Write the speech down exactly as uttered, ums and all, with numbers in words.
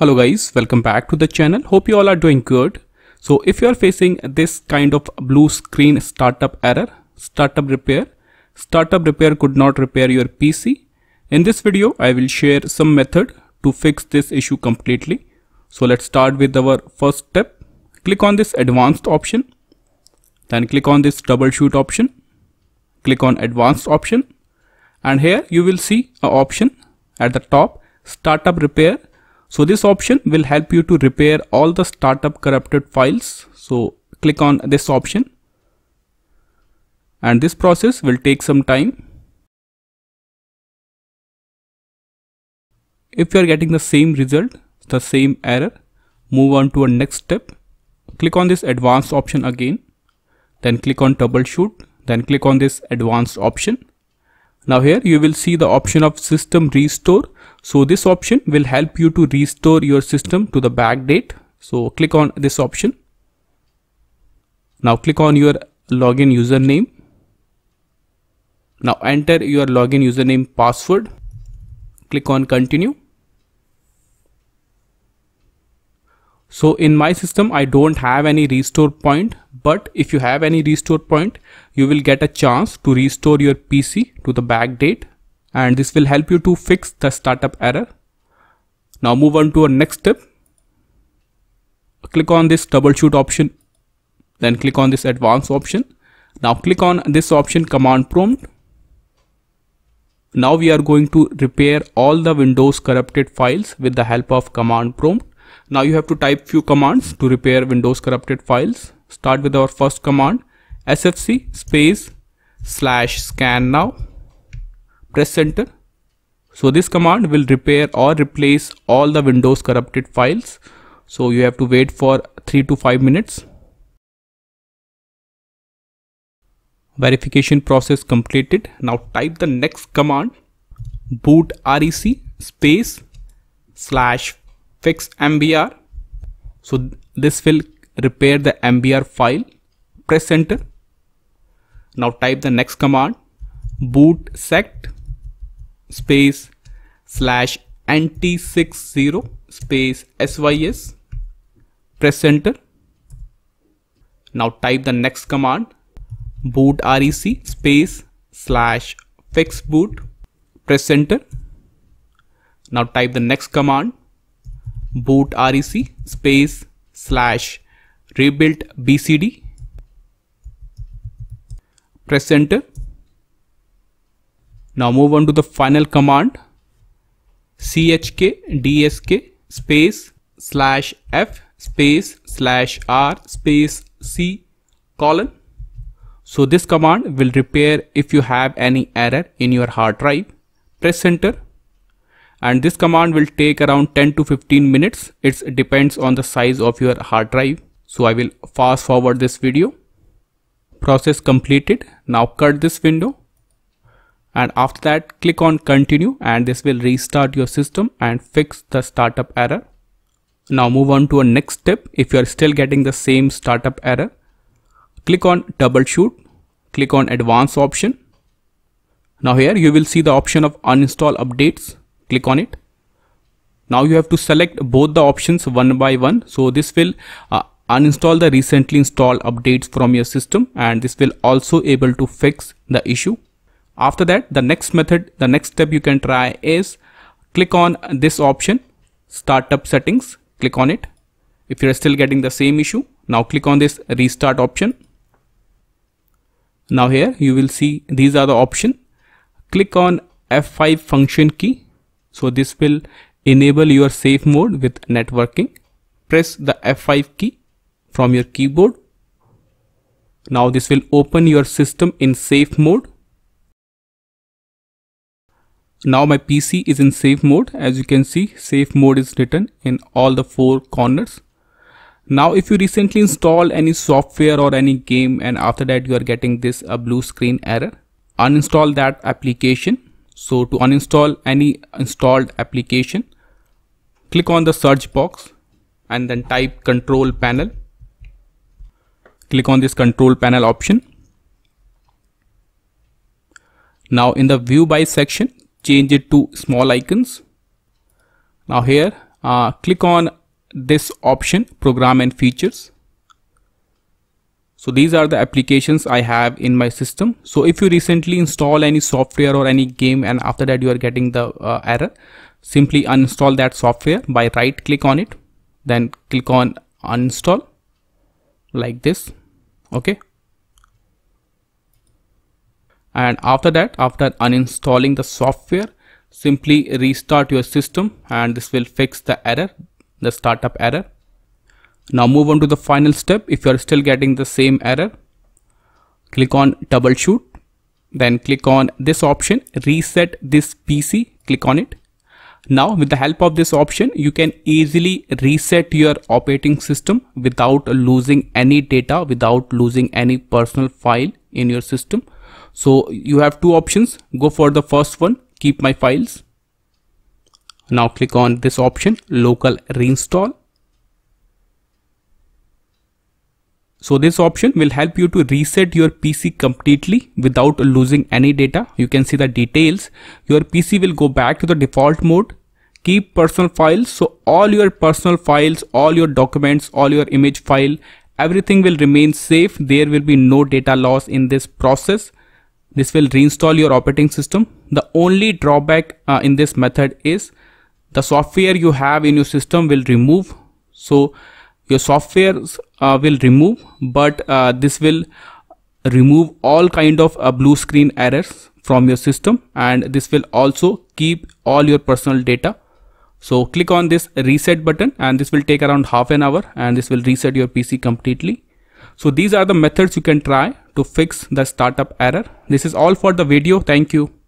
Hello guys, welcome back to the channel. Hope you all are doing good. So if you are facing this kind of blue screen startup error, startup repair, startup repair could not repair your P C. In this video, I will share some method to fix this issue completely. So let's start with our first step. Click on this advanced option. Then click on this troubleshoot option. Click on advanced option. And here you will see an option at the top, startup repair. So this option will help you to repair all the startup corrupted files. So click on this option. And this process will take some time. If you are getting the same result, the same error, move on to a next step. Click on this advanced option again. Then click on troubleshoot. Then click on this advanced option. Now here you will see the option of system restore. So this option will help you to restore your system to the backdate. So click on this option. Now click on your login username. Now enter your login username password. Click on continue. So in my system, I don't have any restore point, but if you have any restore point, you will get a chance to restore your P C to the backdate, and this will help you to fix the startup error. Now move on to our next step. Click on this troubleshoot option. Then click on this advanced option. Now click on this option, command prompt. Now we are going to repair all the Windows corrupted files with the help of command prompt. Now you have to type few commands to repair Windows corrupted files. Start with our first command, sfc space slash scan now. Press enter. So this command will repair or replace all the Windows corrupted files. So you have to wait for three to five minutes. Verification process completed. Now type the next command, bootrec space slash fix M B R. So this will repair the M B R file. Press enter. Now type the next command, boot sect space slash N T sixty space S Y S. Press enter. Now type the next command, bootrec space slash fix boot. Press enter. Now type the next command, bootrec space slash rebuild B C D. Press enter. Now move on to the final command, C H K D S K space slash F space slash R space C colon. So this command will repair if you have any error in your hard drive. Press enter. And this command will take around ten to fifteen minutes. It depends on the size of your hard drive. So I will fast forward this video. Process completed. Now cut this window. And after that, click on continue, and this will restart your system and fix the startup error. Now move on to our next step. If you are still getting the same startup error, click on troubleshoot. Click on advanced option. Now here you will see the option of uninstall updates. Click on it. Now you have to select both the options one by one. So this will uh, uninstall the recently installed updates from your system, and this will also able to fix the issue. After that, the next method, the next step you can try is click on this option, startup settings. Click on it. If you're still getting the same issue, now click on this restart option. Now here you will see these are the option. Click on F five function key. So this will enable your safe mode with networking. Press the F five key from your keyboard. Now this will open your system in safe mode. Now my P C is in safe mode. As you can see, safe mode is written in all the four corners. Now if you recently installed any software or any game, and after that you are getting this uh, blue screen error, uninstall that application. So to uninstall any installed application, click on the search box and then type control panel. Click on this control panel option. Now in the view by section, change it to small icons. Now here uh, click on this option, program and features. So these are the applications I have in my system. So if you recently install any software or any game and after that you are getting the uh, error, simply uninstall that software by right click on it, then click on uninstall like this. Okay. And after that, after uninstalling the software, simply restart your system and this will fix the error, the startup error. Now move on to the final step. If you are still getting the same error, click on troubleshoot, then click on this option, reset this P C, click on it. Now with the help of this option, you can easily reset your operating system without losing any data, without losing any personal file in your system. So you have two options. Go for the first one, keep my files. Now click on this option, local reinstall. So this option will help you to reset your P C completely without losing any data. You can see the details. Your P C will go back to the default mode. Keep personal files. So all your personal files, all your documents, all your image file, everything will remain safe. There will be no data loss in this process. This will reinstall your operating system. The only drawback uh, in this method is the software you have in your system will remove. So your software uh, will remove, but uh, this will remove all kind of uh, blue screen errors from your system, and this will also keep all your personal data. So click on this reset button and this will take around half an hour and this will reset your P C completely. So these are the methods you can try to fix the startup error. This is all for the video. Thank you.